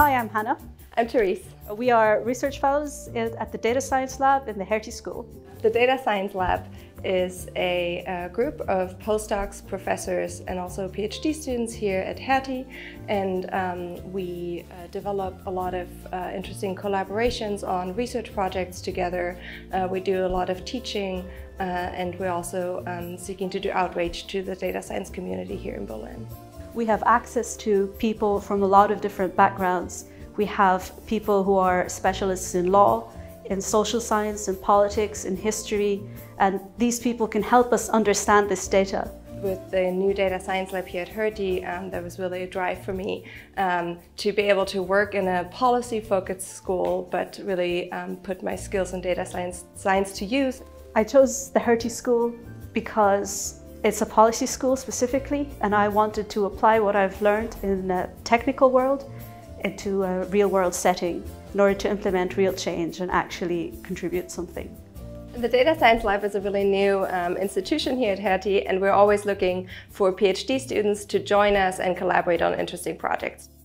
Hi, I'm Hannah. I'm Therese. We are research fellows at the Data Science Lab in the Hertie School. The Data Science Lab is a group of postdocs, professors, and also PhD students here at Hertie, and we develop a lot of interesting collaborations on research projects together. We do a lot of teaching, and we're also seeking to do outreach to the data science community here in Berlin. We have access to people from a lot of different backgrounds. We have people who are specialists in law, in social science, in politics, in history, and these people can help us understand this data. With the new Data Science Lab here at Hertie, there was really a drive for me to be able to work in a policy-focused school, but really put my skills in data science to use. I chose the Hertie School because it's a policy school specifically, and I wanted to apply what I've learned in the technical world into a real-world setting in order to implement real change and actually contribute something. The Data Science Lab is a really new institution here at Hertie, and we're always looking for PhD students to join us and collaborate on interesting projects.